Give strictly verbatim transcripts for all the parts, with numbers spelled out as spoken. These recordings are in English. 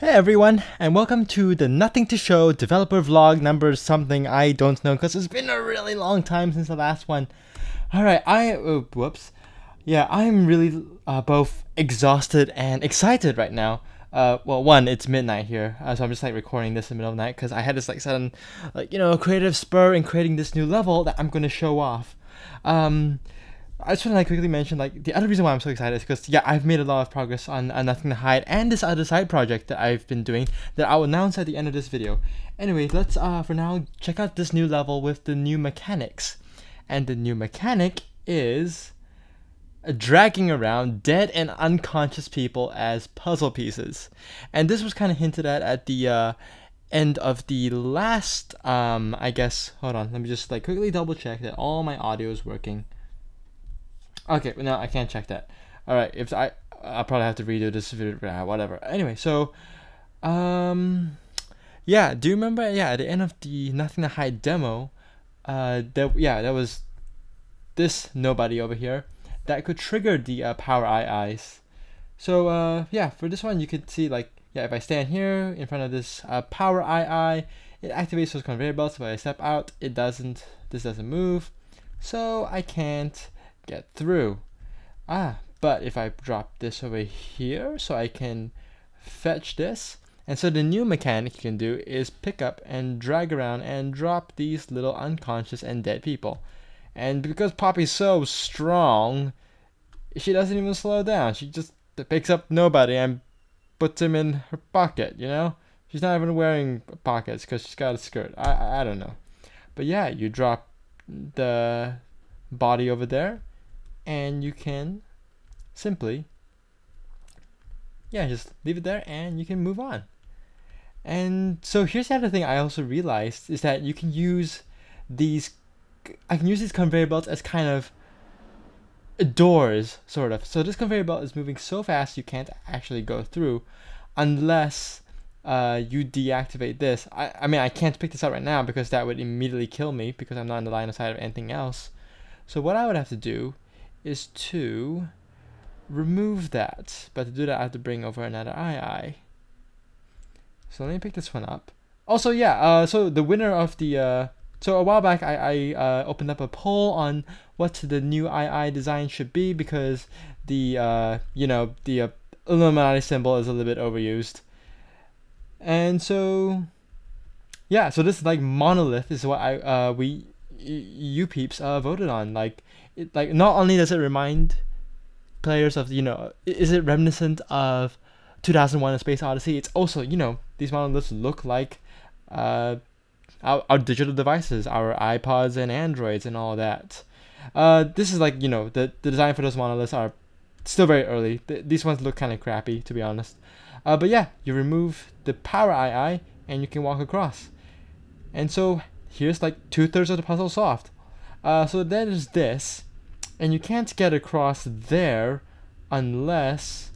Hey everyone, and welcome to the Nothing to Show developer vlog number something, I don't know, because it's been a really long time since the last one. Alright, I, oh, whoops. Yeah, I'm really uh, both exhausted and excited right now. Uh, well, one, it's midnight here, uh, so I'm just like recording this in the middle of the night, because I had this like sudden, like, you know, creative spur in creating this new level that I'm going to show off. Um... I just want to like quickly mention like the other reason why I'm so excited is because yeah, I've made a lot of progress on, on Nothing to Hide and this other side project that I've been doing that I'll announce at the end of this video. Anyway, let's uh for now check out this new level with the new mechanics. And the new mechanic is dragging around dead and unconscious people as puzzle pieces. And this was kind of hinted at at the uh, end of the last um I guess, hold on, let me just like quickly double check that all my audio is working. Okay, no, I can't check that. All right, if I, I'll probably have to redo this video, whatever. Anyway, so, um, yeah, do you remember? Yeah, at the end of the Nothing to Hide demo, uh, there, yeah, there was this nobody over here that could trigger the uh, Power two eyes. So, uh, yeah, for this one, you could see like, yeah, if I stand here in front of this uh, Power two eye, it activates those conveyor belts. If I step out, it doesn't. This doesn't move, so I can't get through. Ah, but if I drop this over here, so I can fetch this, and so the new mechanic you can do is pick up and drag around and drop these little unconscious and dead people. And because Poppy's so strong, she doesn't even slow down. She just picks up nobody and puts him in her pocket, you know? She's not even wearing pockets because she's got a skirt. I, I, I don't know. But yeah, you drop the body over there, and you can simply, yeah, just leave it there and you can move on. And so here's the other thing I also realized is that you can use these, I can use these conveyor belts as kind of doors, sort of. So this conveyor belt is moving so fast you can't actually go through unless uh, you deactivate this. I, I mean, I can't pick this up right now because that would immediately kill me because I'm not in the line of sight of anything else. So what I would have to do is to remove that, but to do that I have to bring over another I I. So let me pick this one up. Also, yeah, uh, so the winner of the, uh, so a while back I, I uh, opened up a poll on what the new I I design should be because the, uh, you know, the uh, Illuminati symbol is a little bit overused. And so, yeah, so this like monolith is what I, uh, we, you peeps uh, voted on. Like, it, like not only does it remind players of, you know, is it reminiscent of two thousand one and Space Odyssey, it's also, you know, these monoliths look like uh, our, our digital devices, our iPods and Androids and all that. Uh, this is like, you know, the, the design for those monoliths are still very early. Th these ones look kind of crappy, to be honest. Uh, but yeah, you remove the Power two and you can walk across. And so here's like two-thirds of the puzzle solved. Uh, so that is this, and you can't get across there unless,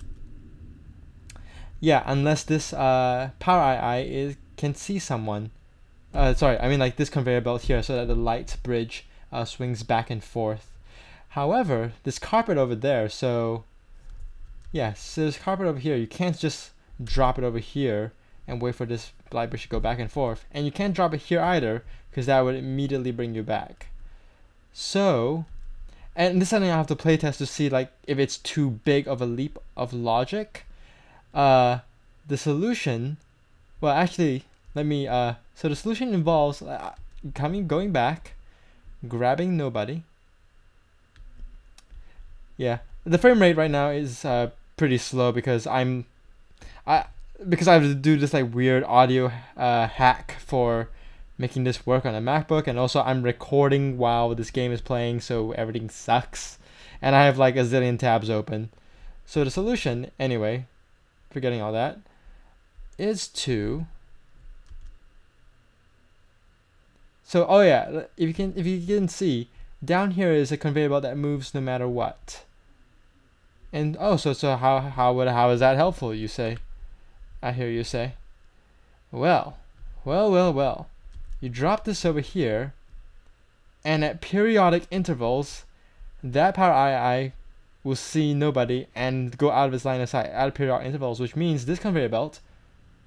yeah, unless this uh, Power two is, can see someone. Uh, sorry, I mean like this conveyor belt here so that the light bridge uh, swings back and forth. However, this carpet over there, so yes, yeah, so this carpet over here, you can't just drop it over here and wait for this light bridge to go back and forth. And you can't drop it here either because that would immediately bring you back. So, and this is something I have to play test to see like if it's too big of a leap of logic. Uh, the solution, well actually, let me, uh, so the solution involves uh, coming, going back, grabbing nobody. Yeah, the frame rate right now is uh, pretty slow because I'm, I, because I have to do this like weird audio uh, hack for making this work on a MacBook, and also I'm recording while this game is playing, so everything sucks and I have like a zillion tabs open. So the solution, anyway, forgetting all that, is to, so oh yeah, if you can if you can see down here is a conveyor belt that moves no matter what. And oh, so so how how would how is that helpful, you say? I hear you say. Well, well, well, well. You drop this over here, and at periodic intervals, that Power two will see nobody and go out of its line of sight at periodic intervals, which means this conveyor belt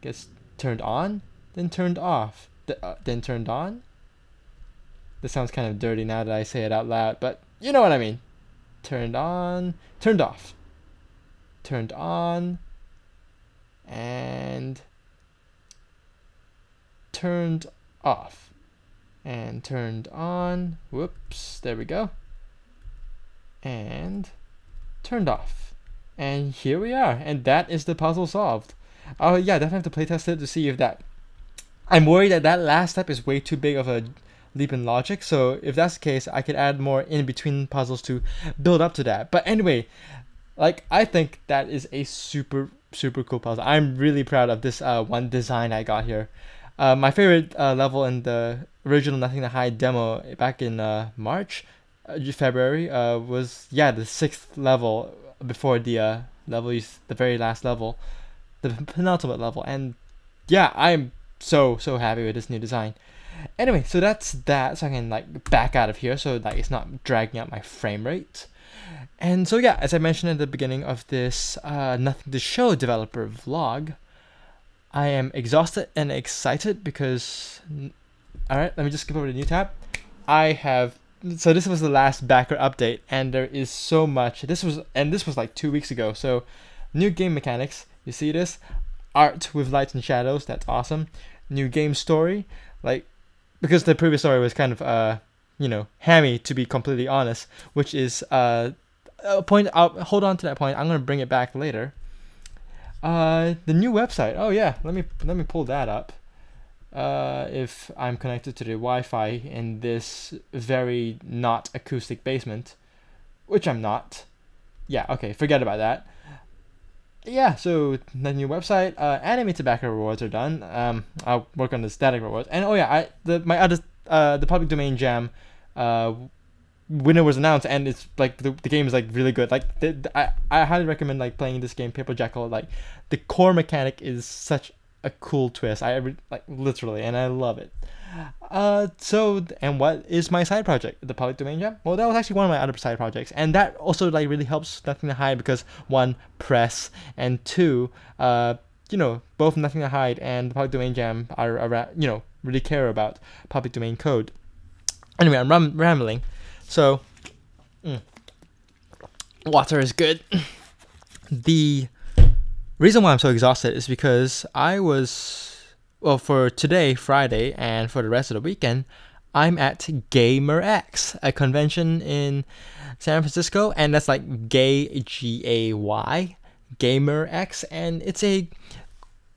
gets turned on, then turned off, th uh, then turned on. This sounds kind of dirty now that I say it out loud, but you know what I mean. Turned on, turned off, turned on, and turned off, and turned on, whoops, there we go, and turned off. And here we are, and that is the puzzle solved. Oh uh, yeah, definitely have to play test it to see if that... I'm worried that that last step is way too big of a leap in logic, so if that's the case, I could add more in-between puzzles to build up to that. But anyway, like, I think that is a super, super cool puzzle. I'm really proud of this uh, one design I got here. Uh, my favorite uh, level in the original Nothing to Hide demo back in uh, March, uh, February, uh, was, yeah, the sixth level before the uh, level, the very last level, the penultimate level. And yeah, I'm so, so happy with this new design. Anyway, so that's that, so I can like back out of here so that it's not dragging out my frame rate. And so yeah, as I mentioned at the beginning of this uh, Nothing to Show developer vlog, I am exhausted and excited because... Alright, let me just skip over to the new tab. I have... So this was the last backer update, and there is so much. This was... And this was like two weeks ago, so... New game mechanics, you see this? Art with lights and shadows, that's awesome. New game story, like... Because the previous story was kind of, uh, you know, hammy, to be completely honest, which is, uh, a point, I'll hold on to that point, I'm gonna bring it back later. Uh, the new website, oh yeah, let me, let me pull that up. Uh, if I'm connected to the Wi-Fi in this very not acoustic basement, which I'm not. Yeah, okay, forget about that. Yeah, so the new website, uh, anime tobacco rewards are done. Um, I'll work on the static rewards. And oh yeah, I the my other uh the Public Domain Jam, uh, winner was announced, and it's like the, the game is like really good. Like the, the, I I highly recommend like playing this game, Paper Jackal. Like the core mechanic is such a cool twist. I like literally, and I love it. Uh, so and what is my side project? The Public Domain Jam. Well, that was actually one of my other side projects, and that also like really helps Nothing to Hide because one, press, and two, uh, you know, both Nothing to Hide and the Public Domain Jam are around, you know, really care about public domain code. Anyway, I'm ram rambling. So, mm, water is good. The reason why I'm so exhausted is because I was, well, for today, Friday, and for the rest of the weekend, I'm at Gamer X, a convention in San Francisco, and that's like Gay, G A Y, Gamer X, and it's a,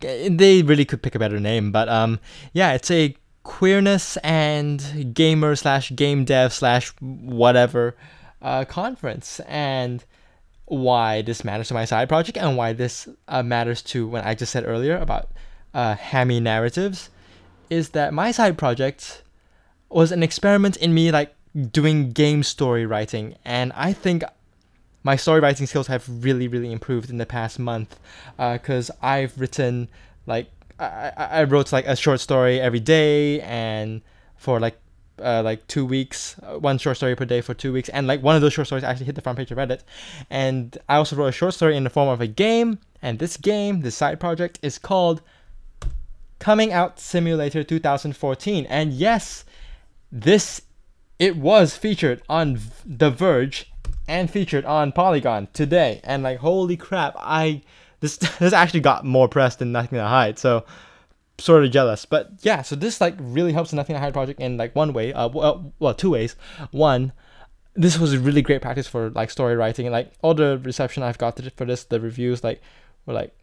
they really could pick a better name, but um, yeah, it's a queerness and gamer slash game dev slash whatever uh, conference. And why this matters to my side project, and why this uh, matters to when I just said earlier about uh, hammy narratives, is that my side project was an experiment in me like doing game story writing, and I think my story writing skills have really really improved in the past month, because uh, I've written like I, I wrote like a short story every day, and for like uh, like two weeks, one short story per day for two weeks, and like one of those short stories actually hit the front page of Reddit. And I also wrote a short story in the form of a game, and this game, this side project, is called Coming Out Simulator twenty fourteen. And yes, this it was featured on The Verge and featured on Polygon today. And like, holy crap, I. This, this actually got more press than Nothing to Hide, so sort of jealous. But yeah, so this like really helps the Nothing to Hide project in like one way, uh, well, well, two ways. One, this was a really great practice for like story writing, and like all the reception I've got for this, the reviews like were like,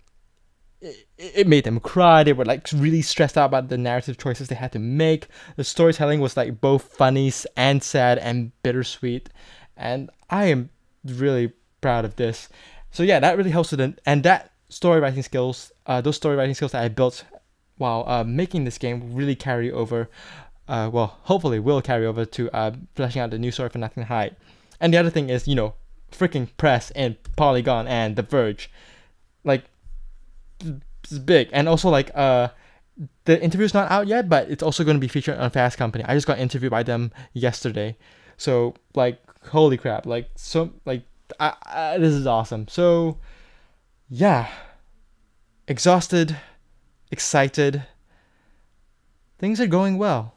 it, it made them cry. They were like really stressed out about the narrative choices they had to make. The storytelling was like both funny and sad and bittersweet, and I am really proud of this. So yeah, that really helps with it, and that story writing skills, uh, those story writing skills that I built while uh, making this game really carry over, uh, well, hopefully will carry over to uh, fleshing out the new story for Nothing to Hide. And the other thing is, you know, freaking press and Polygon and The Verge. Like, it's big. And also like, uh, the interview's not out yet, but it's also going to be featured on Fast Company. I just got interviewed by them yesterday. So like, holy crap, like, so, like, I, I, this is awesome. So yeah, exhausted, excited. Things are going well.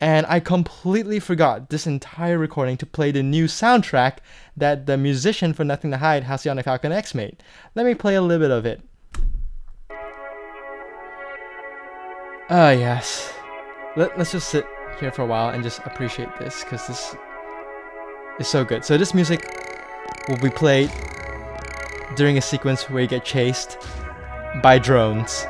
And I completely forgot this entire recording to play the new soundtrack that the musician for Nothing to Hide, Halcyon and Falcon X, made. Let me play a little bit of it. Ah, yes. Let, let's just sit here for a while and just appreciate this, because this is so good. So this music will be played during a sequence where you get chased by drones.